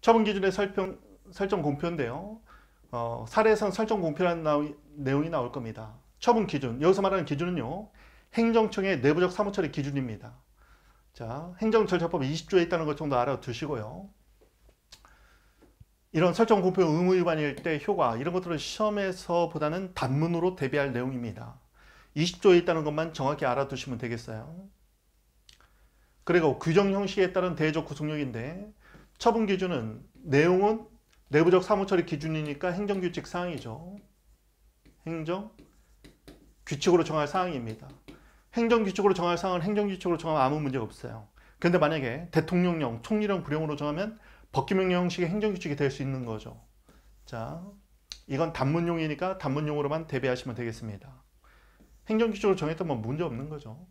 처분 기준의 설정 공표인데요. 사례에선 설정 공표라는 내용이 나올 겁니다. 처분 기준, 여기서 말하는 기준은요, 행정청의 내부적 사무처리 기준입니다. 자, 행정절차법 20조에 있다는 것 정도 알아두시고요. 이런 설정 공표 의무 위반일 때 효과, 이런 것들은 시험에서보다는 단문으로 대비할 내용입니다. 20조에 있다는 것만 정확히 알아두시면 되겠어요. 그리고 규정 형식에 따른 대조적 구속력인데, 처분 기준은 내용은 내부적 사무처리 기준이니까 행정규칙 사항이죠. 행정규칙으로 정할 사항입니다. 행정규칙으로 정할 사항은 행정규칙으로 정하면 아무 문제가 없어요. 그런데 만약에 대통령령, 총리령, 부령으로 정하면 법규명령 형식의 행정규칙이 될 수 있는 거죠. 자, 이건 단문용이니까 단문용으로만 대비하시면 되겠습니다. 행정규칙으로 정했던 건 문제없는 거죠.